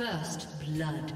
First blood.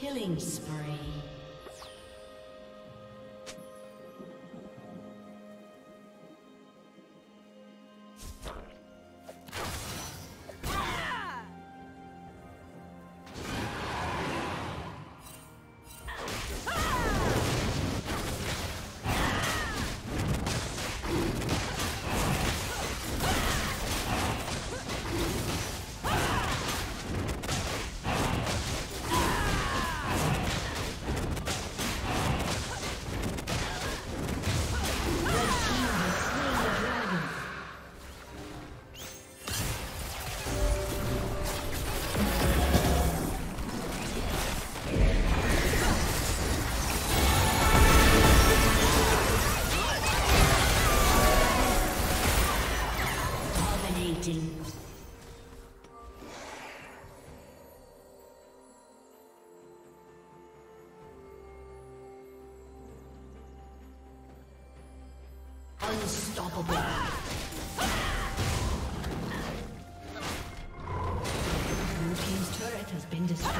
Killing spree. Unstoppable. Blue team's turret has been destroyed.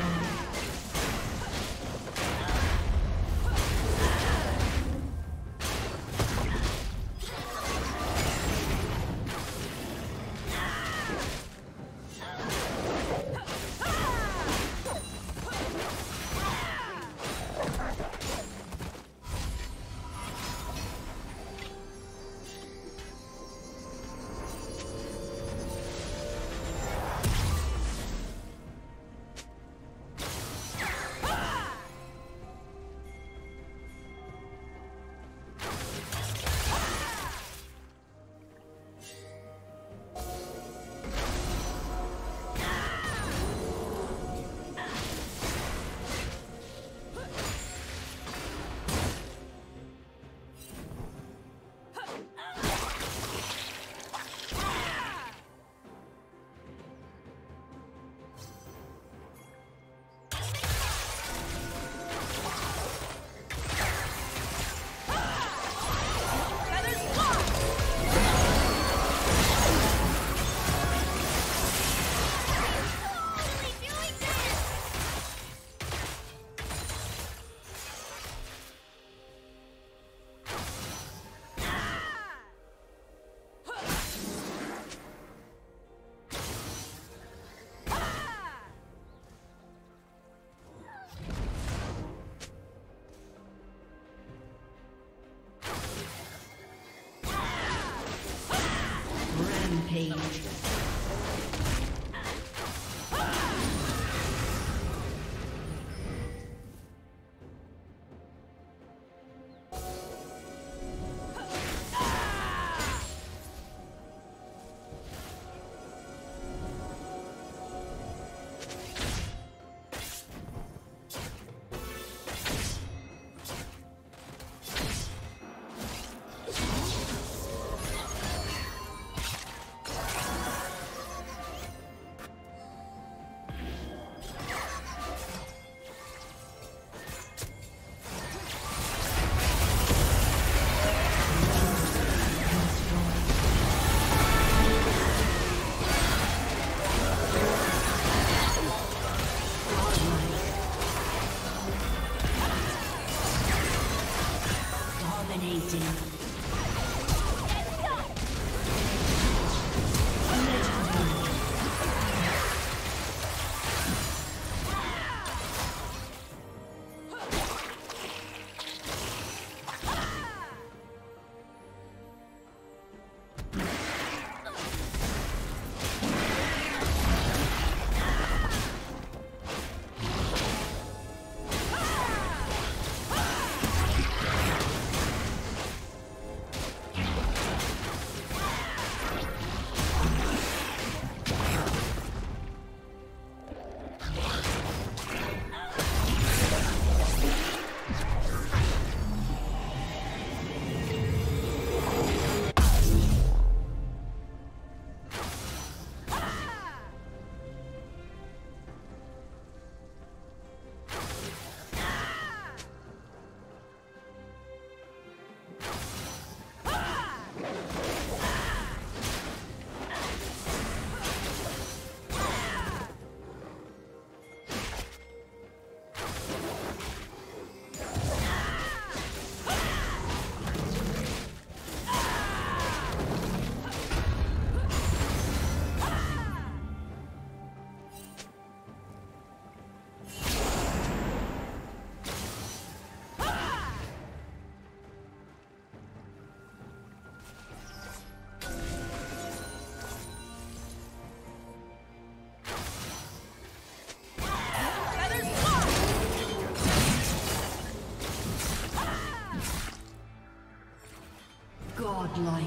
godlike.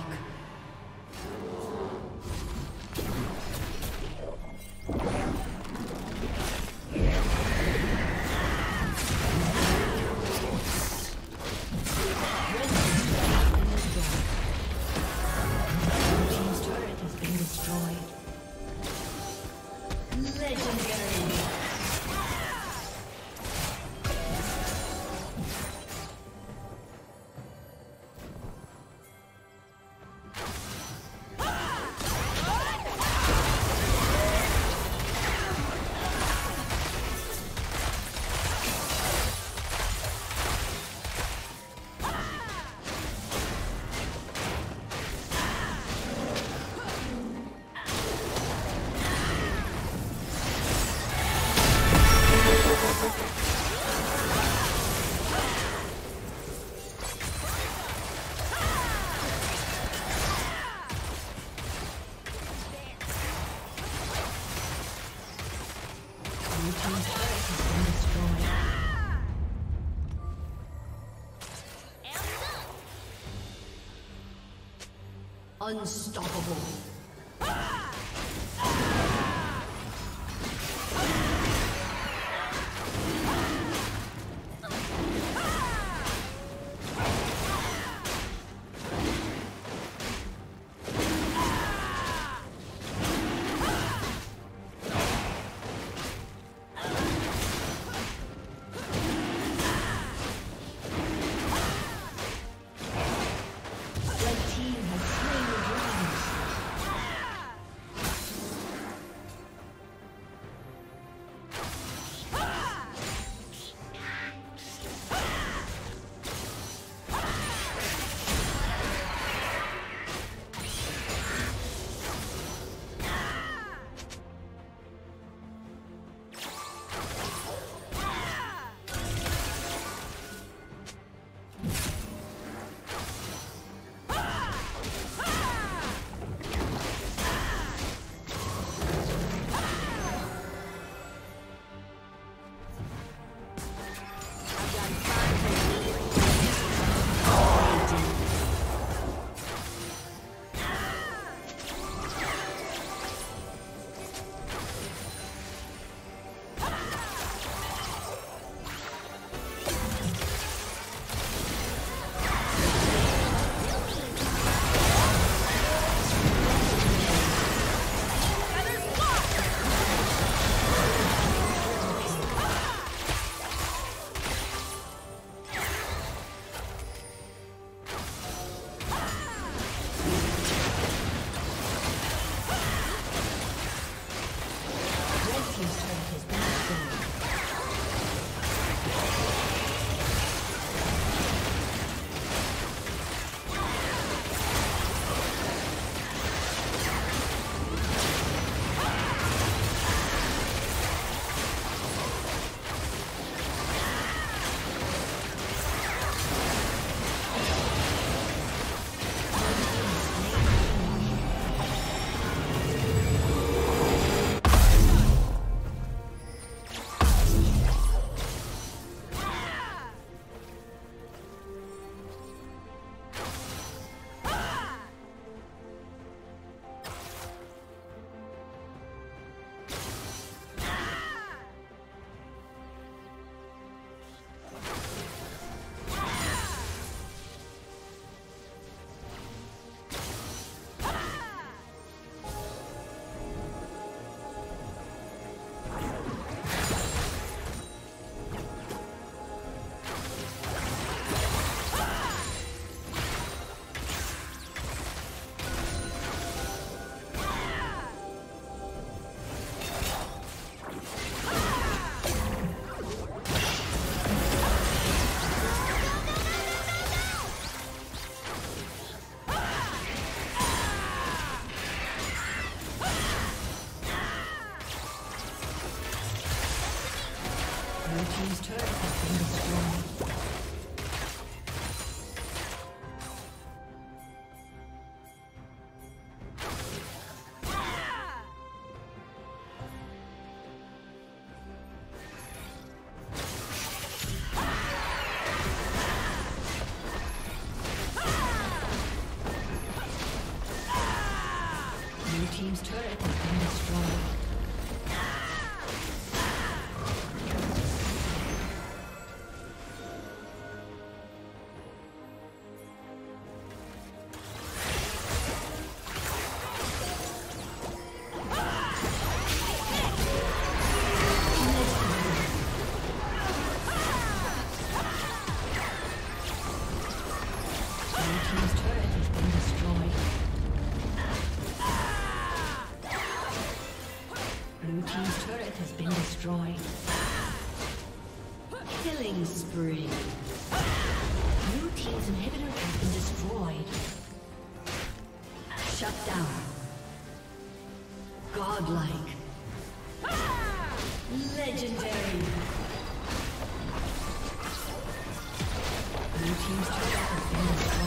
Unstoppable. Killing spree. Blue team's inhibitor has been destroyed. Shut down. Godlike. Legendary. Blue team's turret has been destroyed.